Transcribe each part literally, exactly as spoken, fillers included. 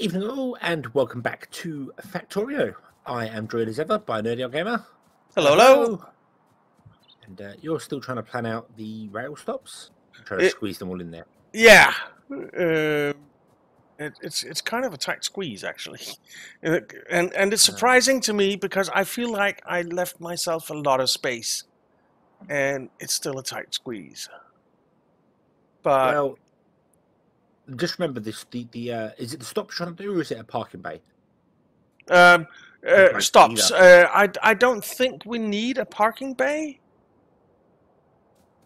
Evening all, and welcome back to Factorio. I am joined as ever by Nerdy Old Gamer. Hello, hello. And uh, you're still trying to plan out the rail stops? Trying to it, squeeze them all in there. Yeah. Uh, it, it's it's kind of a tight squeeze, actually. And, and, and it's surprising uh, to me because I feel like I left myself a lot of space. And it's still a tight squeeze. But... Well, just remember this: the the uh, is it the stop you're trying to do, or is it a parking bay? Um, uh, stops. Uh, I I don't think we need a parking bay.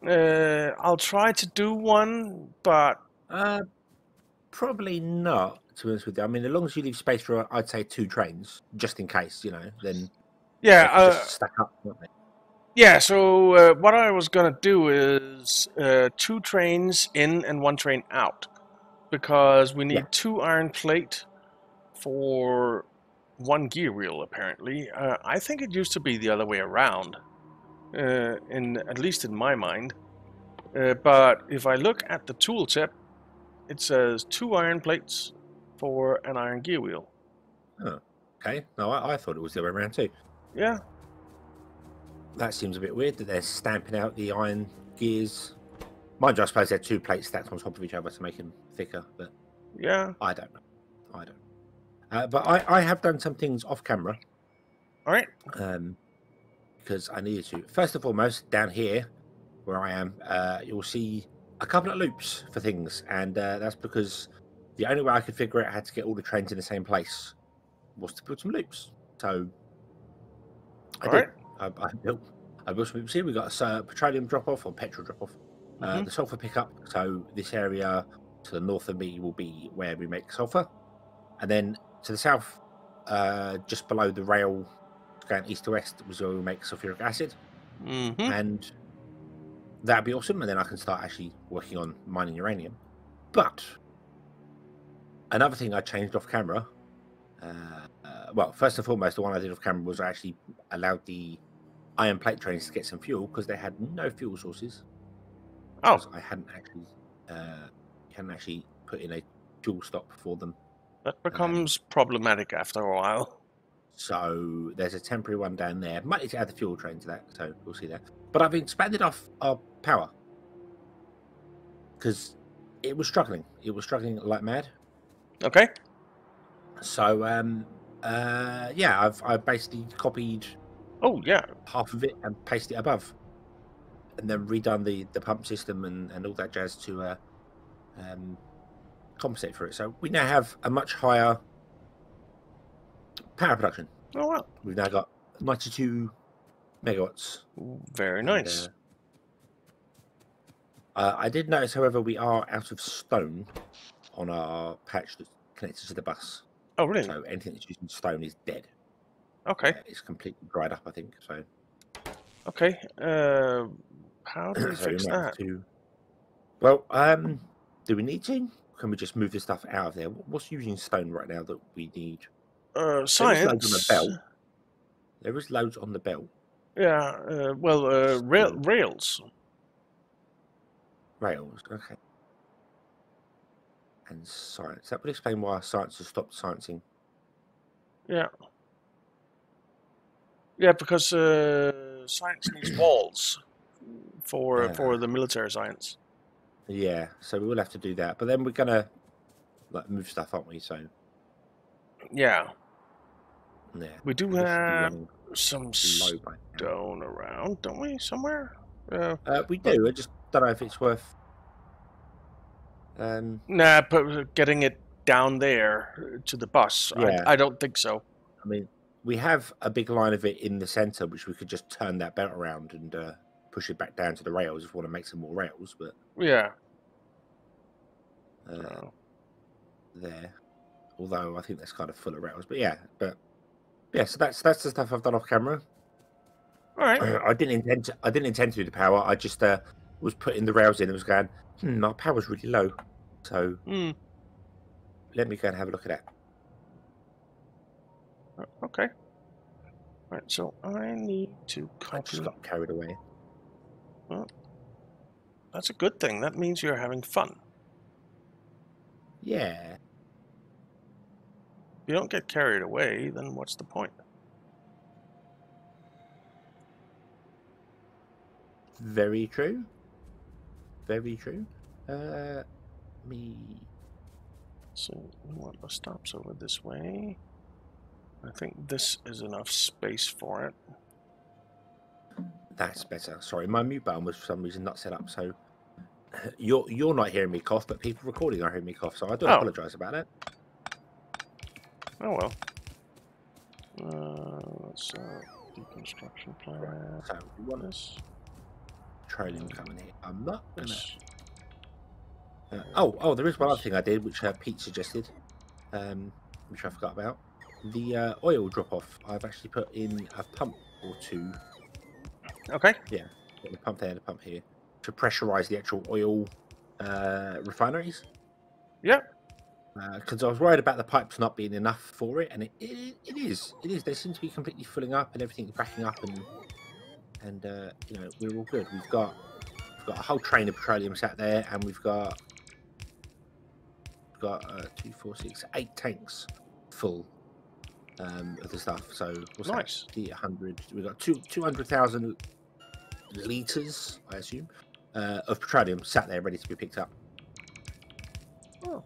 Uh, I'll try to do one, but uh, probably not. To be honest with you, I mean, as long as you leave space for, I'd say, two trains, just in case, you know. Then yeah, uh, just stack up. Yeah. So uh, what I was gonna do is uh, two trains in and one train out. Because we need yeah. two iron plate for one gear wheel, apparently. Uh, I think it used to be the other way around, uh, in at least in my mind. Uh, but if I look at the tooltip, it says two iron plates for an iron gear wheel. Oh, okay. No, I, I thought it was the other way around too. Yeah. That seems a bit weird that they're stamping out the iron gears. Mind you, I suppose they're two plates stacked on top of each other to make them thicker, but yeah, I don't know. I don't. Uh, but I, I have done some things off camera. All right. Um, because I needed to. First and foremost, down here where I am, uh, you'll see a couple of loops for things, and uh, that's because the only way I could figure out how to get all the trains in the same place was to build some loops. So I all did. Right. I, I built. I built some loops here. We got a uh, petroleum drop off or petrol drop off. Uh, mm-hmm. The sulfur pickup, so this area to the north of me will be where we make sulfur, and then to the south, uh, just below the rail going east to west, was where we make sulfuric acid, mm-hmm. and that'd be awesome. And then I can start actually working on mining uranium. But another thing I changed off camera, uh, uh, well, first and foremost, the one I did off camera was I actually allowed the iron plate trains to get some fuel because they had no fuel sources. Oh, I hadn't actually, uh, hadn't actually put in a dual stop for them. That becomes um, problematic after a while. So there's a temporary one down there. Might need to add the fuel train to that, so we'll see that. But I've expanded off our power because it was struggling. It was struggling like mad. Okay. So um, uh, yeah, I've I basically copied. Oh yeah, half of it and pasted it above. And then redone the, the pump system and, and all that jazz to uh, um, compensate for it. So we now have a much higher power production. Oh, wow. We've now got ninety-two megawatts. Very and, nice. Uh, uh, I did notice, however, we are out of stone on our patch that's connected to the bus. Oh, really? So anything that's using stone is dead. Okay. Uh, it's completely dried up, I think. So. Okay. Uh... How do we so fix we that? To... Well, um, do we need to? Can we just move this stuff out of there? What's using stone right now that we need? Uh, science. There is loads on the belt. There is loads on the belt. Yeah, uh, well, uh, rail, rails. Rails, okay. And science. That would explain why science has stopped sciencing. Yeah. Yeah, because uh, science needs walls. For uh, for the military science, yeah. So we will have to do that, but then we're gonna like move stuff, aren't we? So yeah, yeah. We do have some stone around, don't we? Somewhere. Uh, uh, we do. I just don't know if it's worth. Um. Nah, but getting it down there to the bus, yeah. I, I don't think so. I mean, we have a big line of it in the centre, which we could just turn that belt around and. Uh, push it back down to the rails if we want to make some more rails, but yeah, uh, no. There. Although I think that's kind of full of rails, but yeah, but yeah. So that's that's the stuff I've done off camera. All right. I, I didn't intend to. I didn't intend to do the power. I just uh, was putting the rails in and was going, hmm, our power's really low, so mm. let me go and have a look at that. Okay. All right. So I need to copy. I just got carried away. Well, that's a good thing. That means you're having fun. Yeah. you don't get carried away, then what's the point? Very true. Very true. Uh, me. So we want the stops over this way. I think this is enough space for it. That's better. Sorry, my mute button was for some reason not set up, so you're you're not hearing me cough, but people recording are hearing me cough, so I do oh. apologise about it. Oh well. Uh, let's uh, deconstruction plan. Right. So we want this. Petroleum coming here. I'm not gonna. Uh, oh, oh, there is one other thing I did, which uh, Pete suggested, um, which I forgot about. The uh, oil drop-off. I've actually put in a pump or two. Okay. Yeah, the pump there, the pump here, to pressurize the actual oil uh, refineries. Yeah. Because uh, I was worried about the pipes not being enough for it, and it, it it is. It is. They seem to be completely filling up, and everything cracking up, and and uh, you know, we're all good. We've got we've got a whole train of petroleum sat there, and we've got we've got uh, two, four, six, eight tanks full. Um, of the stuff, so what's nice. That? The hundred, we got two two hundred thousand liters, I assume, uh, of petroleum sat there ready to be picked up. Oh,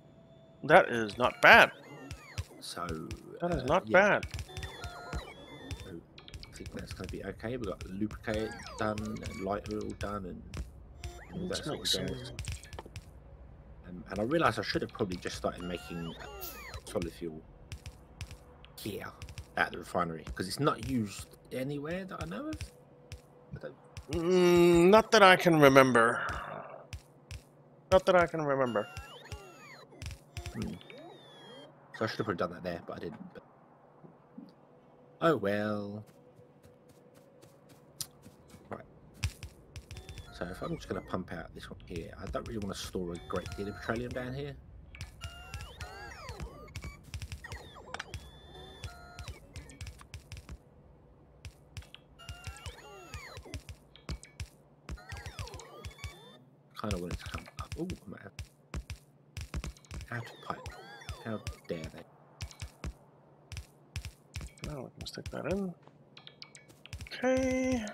that is not bad. So that is uh, not yeah. bad. So I think that's going to be okay. We got lubricate done, and light oil done, and, and all that sort of stuff. Um, and I realised I should have probably just started making solid fuel. Here at the refinery, because it's not used anywhere that I know of. I don't... Mm, not that I can remember. Not that I can remember. Hmm. So I should have probably done that there, but I didn't. But... Oh well. Right. So if I'm just going to pump out this one here, I don't really want to store a great deal of petroleum down here. I don't want it to come up. Oh, I might have. Out of pipe. How dare they? Now we can stick that in. Okay.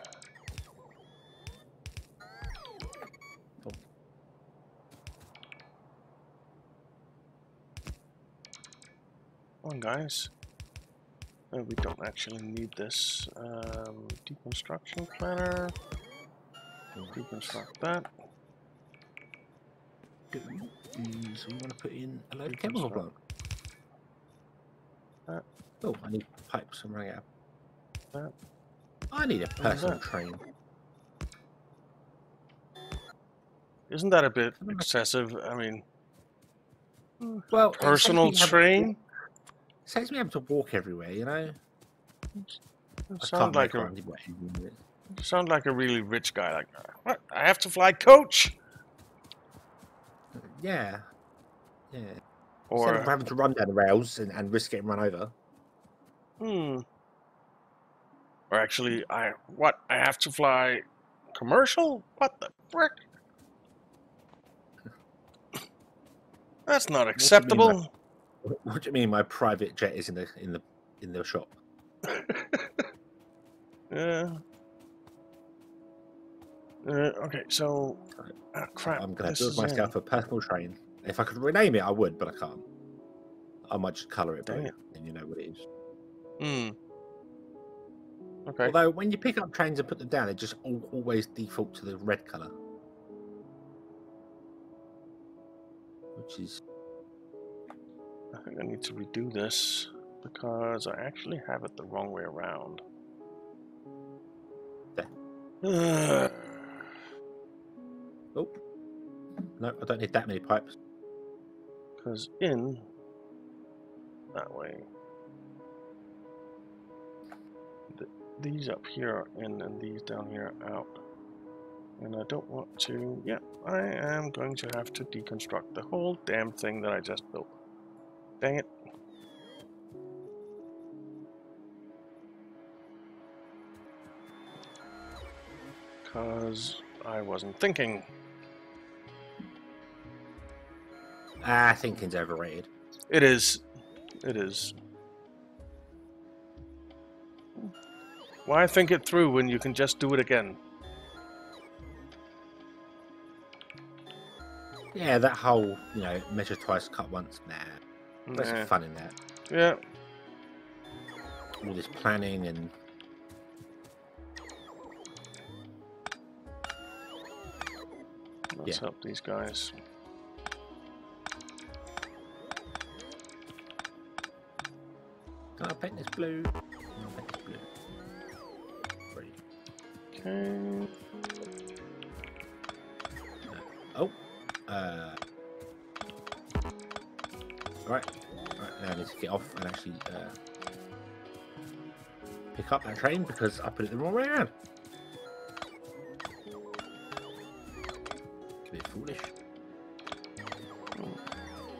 Oh. Come on, guys. No, we don't actually need this. Um, deconstruction planner. We'll deconstruct that. So we want to put in a load of chemical plant. Uh, oh, I need pipes and running out. Uh, I need a personal train. Isn't that a bit excessive? I mean, well, personal train? It saves me having to walk everywhere, you know? You sound like a, sound like a really rich guy. Like, what? I have to fly coach? Yeah, yeah. Or instead of having to run down the rails and, and risk getting run over. Hmm. Or actually, I what I have to fly commercial? What the frick? That's not acceptable. What do you mean my, what do you mean my private jet is in the in the in the shop? Yeah. Uh, okay, so oh, crap. I'm gonna build myself a personal train. If I could rename it, I would, but I can't. I might just colour it, back and you know what it is. Hmm. Okay. Although when you pick up trains and put them down, it just all, always default to the red colour, which is. I think I need to redo this because I actually have it the wrong way around. There. Oh, no, I don't need that many pipes. Because in that way, th these up here are in and these down here are out. And I don't want to, yeah, I am going to have to deconstruct the whole damn thing that I just built. Dang it. Because I wasn't thinking. Ah, thinking's overrated. It is. It is. Why think it through when you can just do it again? Yeah, that whole, you know, measure twice, cut once, nah. There's nah. some fun in that. Yeah. All this planning and... Let's yeah. help these guys. Can I paint this blue? Can I paint this blue? Brilliant. Okay. No. Oh. Uh. Alright. Alright, now I need to get off and actually uh, pick up that train because I put it the wrong way around. Foolish.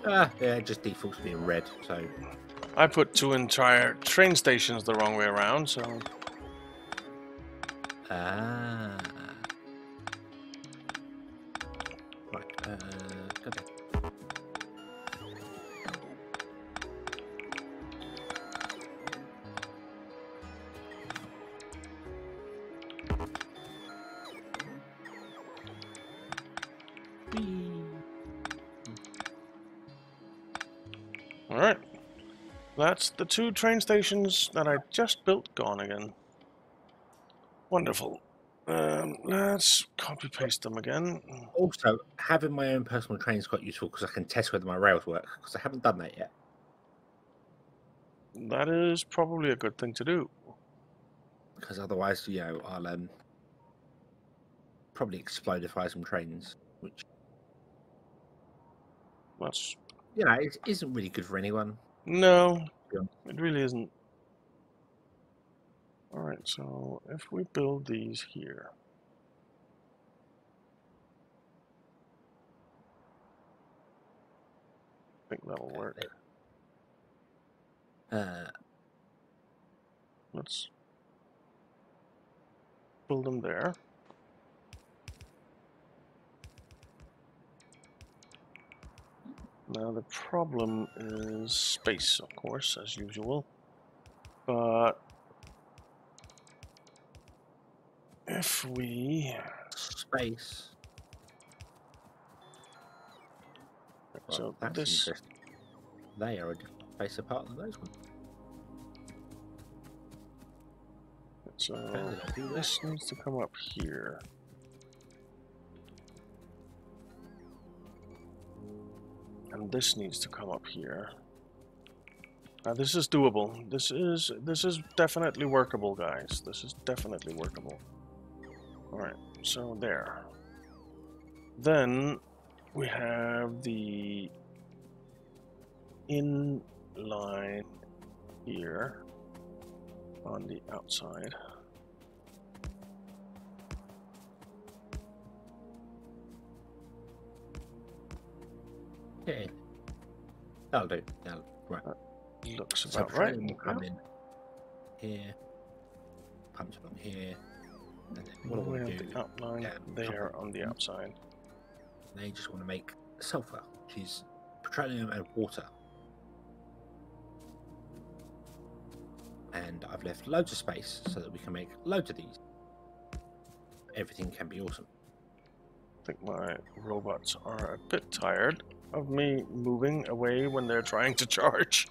Ah, yeah, it just defaults to being red. So I put two entire train stations the wrong way around. So ah, right. Uh, go there. Alright, that's the two train stations that I just built gone again. Wonderful. Um, let's copy paste them again. Also, having my own personal train is quite useful because I can test whether my rails work, because I haven't done that yet. That is probably a good thing to do. Because otherwise, you know, I'll um, probably explodify some trains, which... That's... You know, it isn't really good for anyone. No, it really isn't. Alright, so if we build these here. I think that'll work. Uh, Let's build them there. Now the problem is space, of course, as usual, but if we... Space. Well, so that's this... interesting. They are a different space apart than those ones. So this needs to come up here. And this needs to come up here. Now this is doable. This is this is definitely workable, guys. This is definitely workable. All right, so there. Then we have the inline here on the outside. Yeah, that'll do. That'll, right. That looks about so right. We'll come yeah. in here, punch it on here, and then what do we have do? The outline yeah, there top. On the outside. They just want to make sulfur, which is petroleum and water. And I've left loads of space so that we can make loads of these. Everything can be awesome. I think my robots are a bit tired of me moving away when they're trying to charge.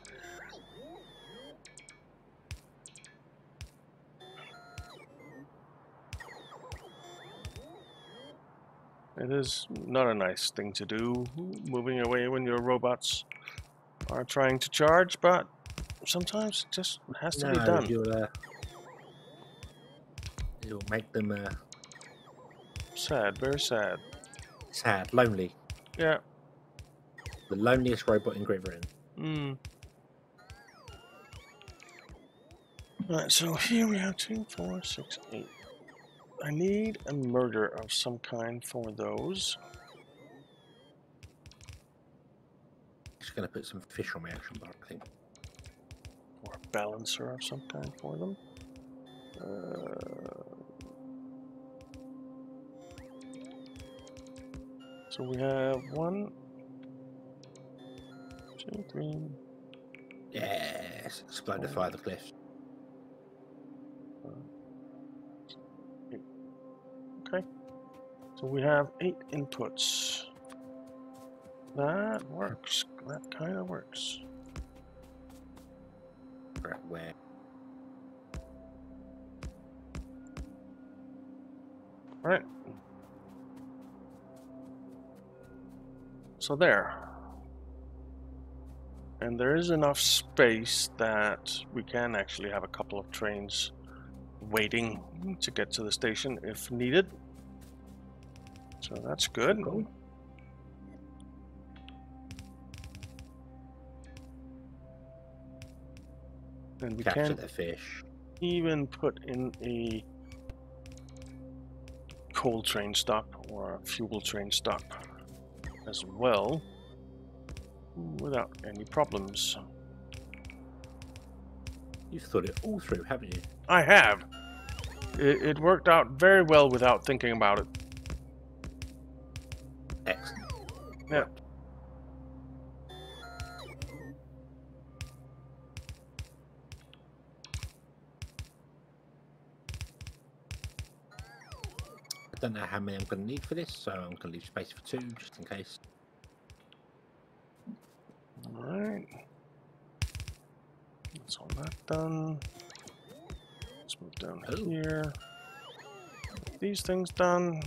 It is not a nice thing to do, moving away when your robots are trying to charge, but sometimes it just has to no, be done. You'll, uh, you'll make them uh... sad, very sad. Sad, lonely. Yeah. The loneliest robot in Great Britain. Mm. Right, so here we have two, four, six, eight. I need a murder of some kind for those. Just gonna put some fish on my action bar, I think. Or a balancer of some kind for them. Uh, so we have one. Two, three. Yes, explodify the cliff. So we have eight inputs. That works. That kind of works. That way. All right. So there. And there is enough space that we can actually have a couple of trains waiting to get to the station if needed. So that's good. Cool. And we Capture can the fish. even put in a coal train stop or a fuel train stop as well, without any problems. You've thought it all through, haven't you? I have. It, it worked out very well without thinking about it. Excellent. Yeah. I don't know how many I'm going to need for this, so I'm going to leave space for two just in case. Alright, that's all that done. Let's move down oh. here. Get these things done.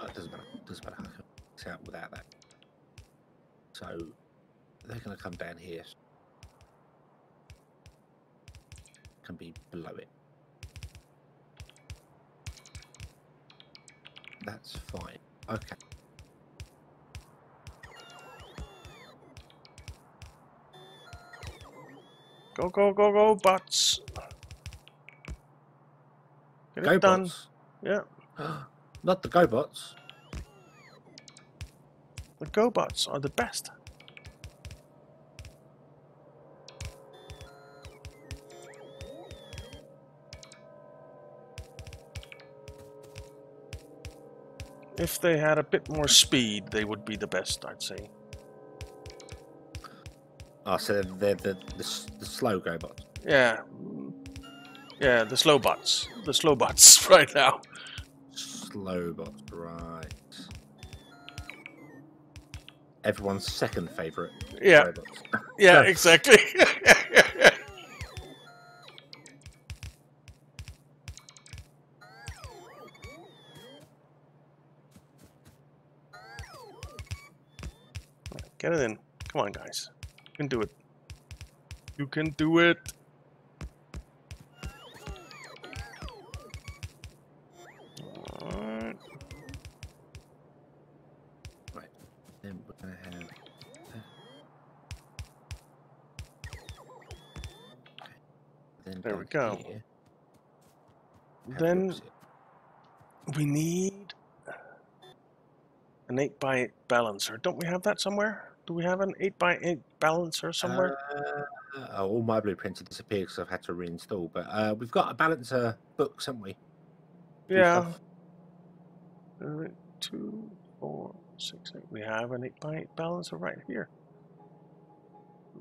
Oh, it doesn't matter. It doesn't matter. I can fix out without that. So they're going to come down here. Can be below it. That's fine. Okay. Go, go, go, go, bots. Get go it done. Bots. Yeah. Not the go bots. The go bots are the best. If they had a bit more speed, they would be the best, I'd say. Oh, so they're the, the, the slow go bots. Yeah. Yeah, the slow bots. The slow bots right now. Slow bots, right. Everyone's second favorite. Yeah. Yeah, exactly. Get it in. Come on, guys. You can do it. You can do it. Alright. Right. Then we're gonna have okay. then There we go. Here. Then we need an eight by eight balancer. Don't we have that somewhere? Do we have an eight by eight balancer somewhere? Uh, all my blueprints have disappeared because I've had to reinstall, but uh, we've got a balancer books, haven't we? Do yeah. Uh, two, four, six, eight. We have an eight by eight balancer right here.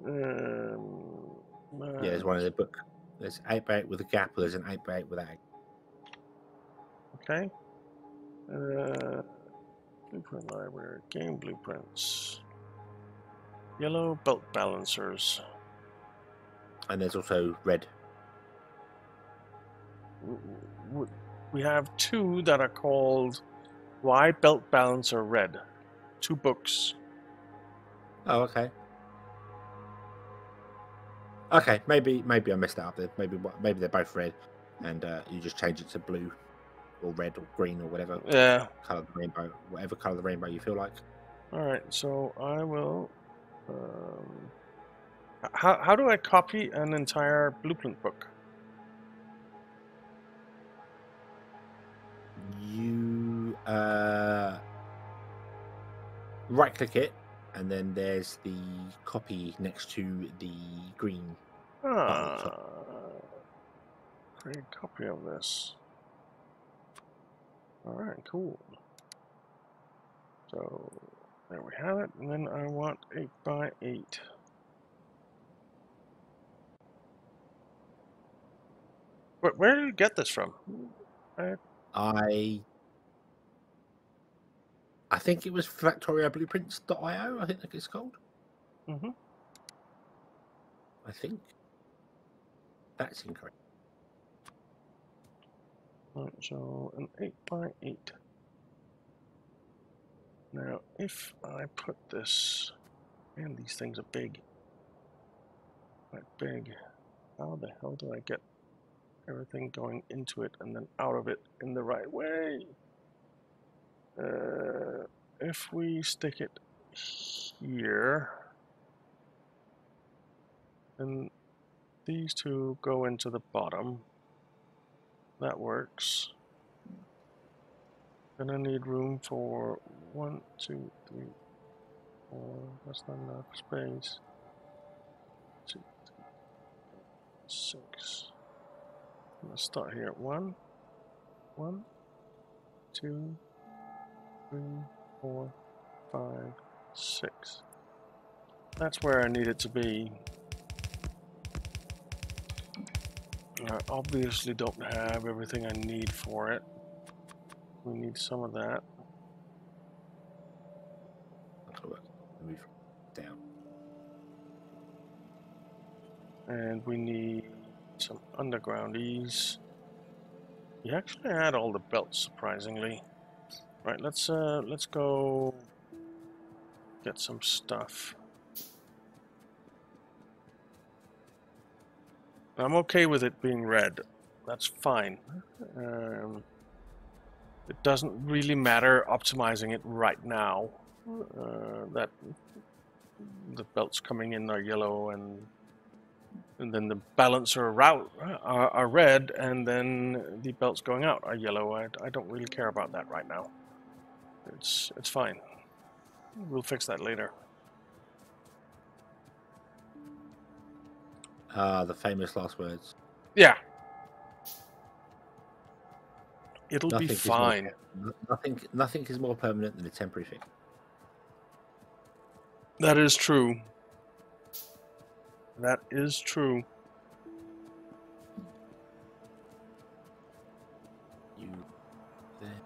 Um, uh, yeah, there's one in the book. There's eight by eight with a gap, there's an eight by eight without a gap. Okay. Uh, blueprint library, game blueprints. Yellow belt balancers. And there's also red. We have two that are called Y Belt Balancer Red. Two books. Oh, okay. Okay, maybe maybe I messed that up there. Maybe maybe they're both red, and uh, you just change it to blue, or red, or green, or whatever. Yeah. Color of the rainbow, whatever color of the rainbow you feel like. All right, so I will. Um, how, how do I copy an entire blueprint book? You uh, right click it, and then there's the copy next to the green. Ah, create a copy of this. All right, cool. So. There we have it, and then I want eight by eight. Where, where did you get this from? I I I think it was Factoria Blueprints dot i o, I think it's called. Mm-hmm. I think. That's incorrect. Right, so an eight by eight. Now, if I put this, and these things are big, like big, how the hell do I get everything going into it and then out of it in the right way? Uh, if we stick it here, then these two go into the bottom. That works. Then I need room for one, two, three, four. That's not enough space. Two, three, six. Let's start here. One, one, two, three, four, five, six. That's where I need it to be. I obviously don't have everything I need for it. We need some of that. Move down. And we need some undergroundies. We actually had all the belts, surprisingly. Right, let's uh, let's go get some stuff. I'm okay with it being red. That's fine. Um, it doesn't really matter optimizing it right now. Uh, that the belts coming in are yellow, and and then the balance are, route, are, are red, and then the belts going out are yellow. I, I don't really care about that right now. It's it's fine. We'll fix that later. Ah, uh, the famous last words. Yeah. It'll nothing be fine. More, nothing, nothing is more permanent than a temporary thing. That is true. That is true. You there.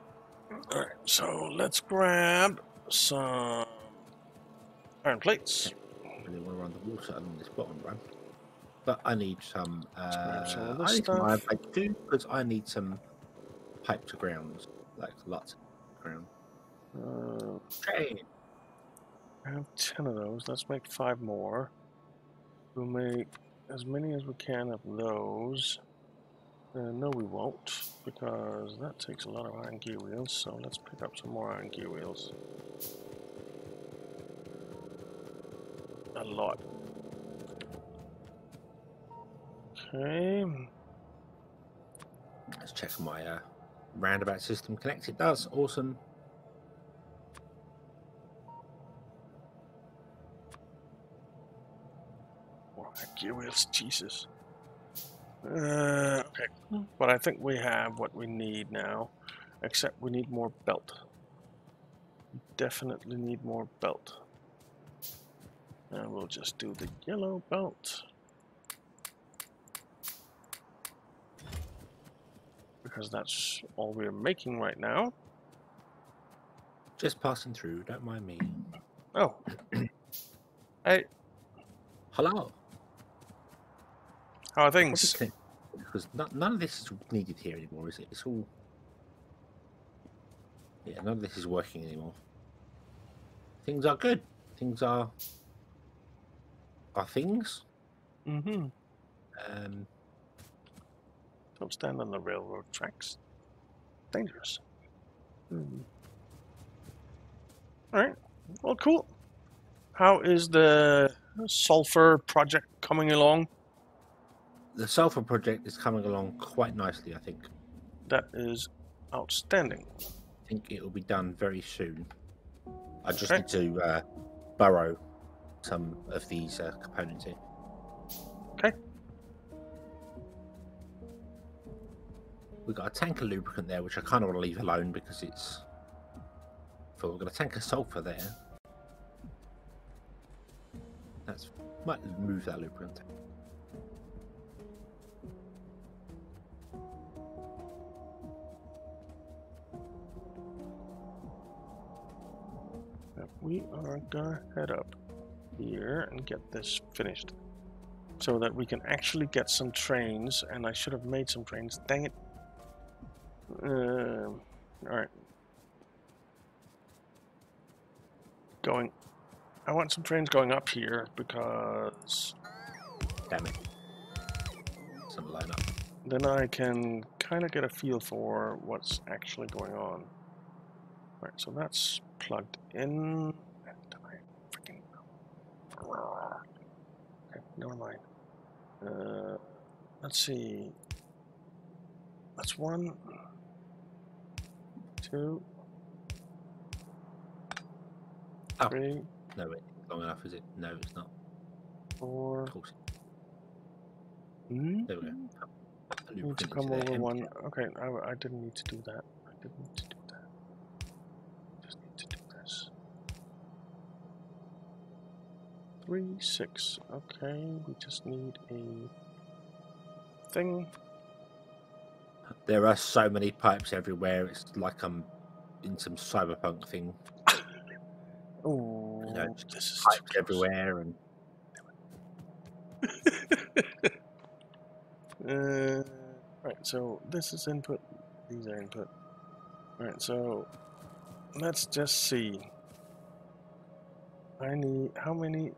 All right, so let's grab some iron plates. I really want to run the water along this bottom run. But I need some. Uh, some I, need some iron, I do because I need some pipe to ground, like lots of ground. Uh, okay. I have ten of those. Let's make five more. We'll make as many as we can of those. Uh, no, we won't, because that takes a lot of iron gear wheels. So let's pick up some more iron gear wheels. A lot. Okay. Let's check my uh, roundabout system connects. It does. Awesome. Well, gear wheels, Jesus. Uh, okay. But I think we have what we need now, except we need more belt. We definitely need more belt. And we'll just do the yellow belt. Because that's all we're making right now. Just passing through, don't mind me. Oh. Hey. Hello. How are things? Because none of this is needed here anymore, is it? It's all... Yeah, none of this is working anymore. Things are good. Things are... Are things. Mm-hmm. Um... Don't stand on the railroad tracks. Dangerous. Mm. All right. Well, cool. How is the sulfur project coming along? The sulfur project is coming along quite nicely, I think. That is outstanding. I think it will be done very soon. I just okay. need to uh, burrow some of these uh, components in. Okay. We've got a tanker lubricant there, which I kind of want to leave alone because it's... So we've got a tanker sulfur there. That's... Might move that lubricant. If we are gonna head up here and get this finished so that we can actually get some trains, and I should have made some trains, dang it. Um, alright. Going. I want some trains going up here because. Damn it. Some line up. Then I can kind of get a feel for what's actually going on. Alright, so that's plugged in. And I freaking. Okay, never mind. Uh, let's see. That's one. Two. Oh. Three. No, wait. Long enough, is it? No, it's not. Four. Of course. Mm-hmm. There we go. I need to come over one. Okay, I, I didn't need to do that. I didn't need to do that. I just need to do this. Three, six. Okay, we just need a thing. There are so many pipes everywhere. It's like I'm in some cyberpunk thing. Oh, you know, this is pipes everywhere and. uh, right, so this is input. These are input. Right, so let's just see. I need how many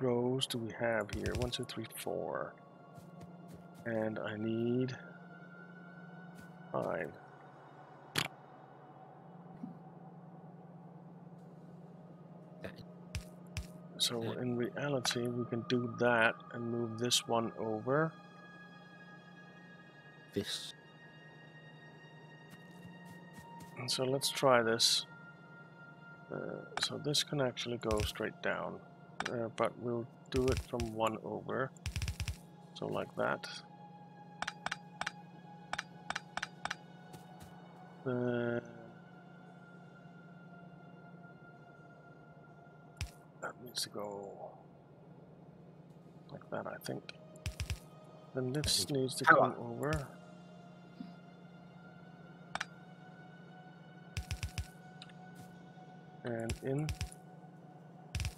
rows do we have here? One, two, three, four. And I need. Fine. So in reality, we can do that and move this one over. This. And so let's try this. Uh, so this can actually go straight down, uh, but we'll do it from one over. So like that. Uh, that needs to go like that, I think. Then this needs to come over. And in.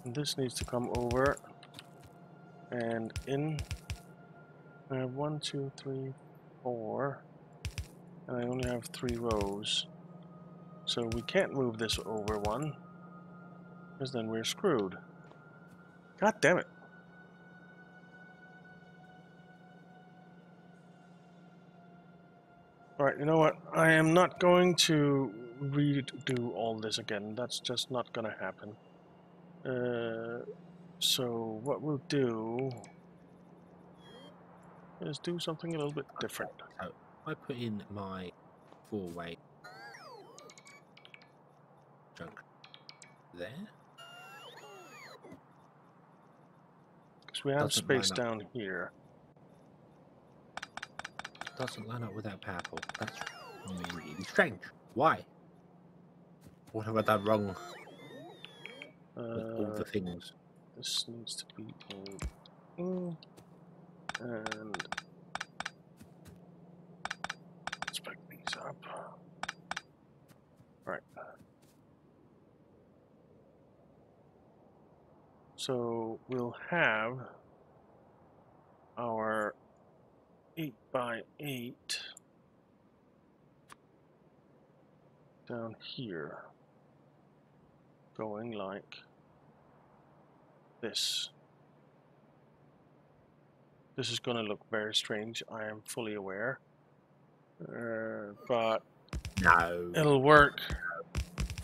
And this needs to come over. And in. Uh, one, two, three, four. And I only have three rows, so we can't move this over one, because then we're screwed. God damn it! All right, you know what? I am not going to redo all this again. That's just not going to happen. Uh, so what we'll do is do something a little bit different. I put in my four-way junk there. Because we have doesn't space down here. Doesn't line up with that purple. That's really strange. Why? What have I done wrong uh, with all the things? This needs to be old. And... up. Right. So we'll have our eight by eight down here going like this. This is going to look very strange, I am fully aware. Uh, but no, it'll work.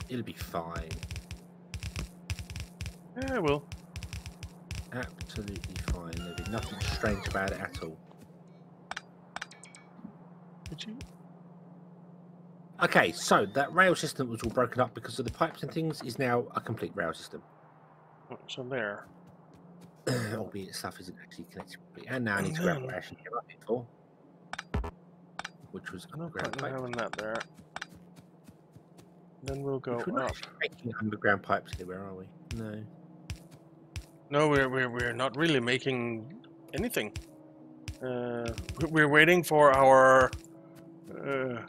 It'll be fine. Yeah, it will. Absolutely fine. There'll be nothing strange about it at all. Did you? Okay, so that rail system was all broken up because of the pipes and things is now a complete rail system. So there. Albeit stuff isn't actually connected properly. And now I need to grab what I actually came up here for. Which was underground pipe. Having that there. Then we'll go up. We're not making underground pipes anywhere, are we? No. No, we're we're we're not really making anything. Uh, we're waiting for our uh,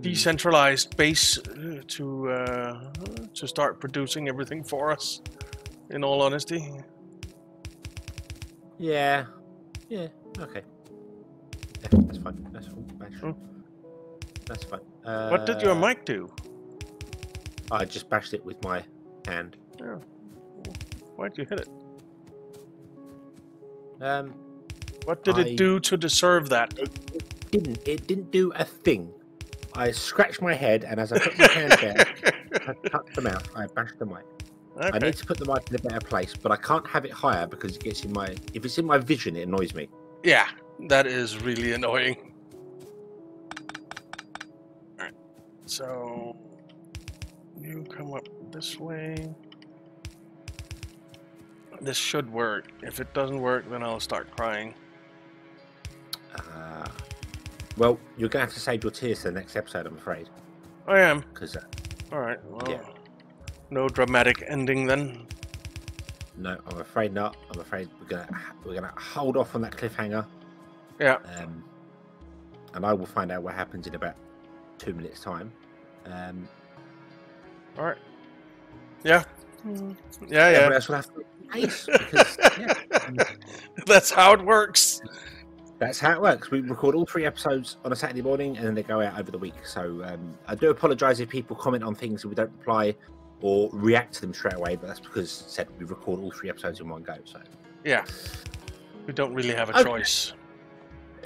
decentralized base to uh, to start producing everything for us, in all honesty. Yeah. Yeah. Okay. Yeah, that's fine. That's fine. That's fine. That's fine. Uh, what did your mic do? I just bashed it with my hand. Yeah. Why'd you hit it? Um. What did I... it do to deserve that? It, it didn't. It didn't do a thing. I scratched my head, and as I put my hand down, I touched the mouth. I bashed the mic. Okay. I need to put the mic in a better place, but I can't have it higher because it gets in my. If it's in my vision, it annoys me. Yeah, that is really annoying. All right, so you come up this way. This should work. If it doesn't work, then I'll start crying. Uh, well, you're going to have to save your tears for the next episode, I'm afraid. I am. Because. Uh, All right. Well, yeah. No dramatic ending then. No, I'm afraid not. I'm afraid we're gonna we're gonna hold off on that cliffhanger. Yeah. Um, and I will find out what happens in about two minutes' time. Um. All right. Yeah. Mm. Yeah, yeah. Everyone else will have to be nice because, yeah. That's how it works. That's how it works. We record all three episodes on a Saturday morning, and then they go out over the week. So um, I do apologise if people comment on things and we don't reply or react to them straight away, but that's because said we record all three episodes in one go. So yeah, we don't really have a okay. choice.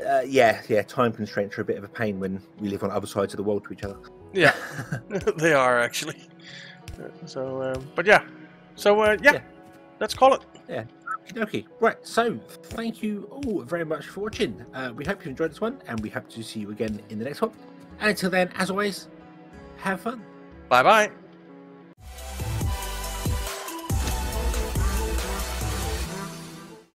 Uh, yeah, yeah. Time constraints are a bit of a pain when we live on other sides of the world to each other. Yeah, they are actually. So, uh, but yeah. So uh, yeah. yeah, let's call it. Yeah. Okay, right, so thank you all very much for watching. Uh, we hope you enjoyed this one, and we hope to see you again in the next one. And until then, as always, have fun. Bye-bye.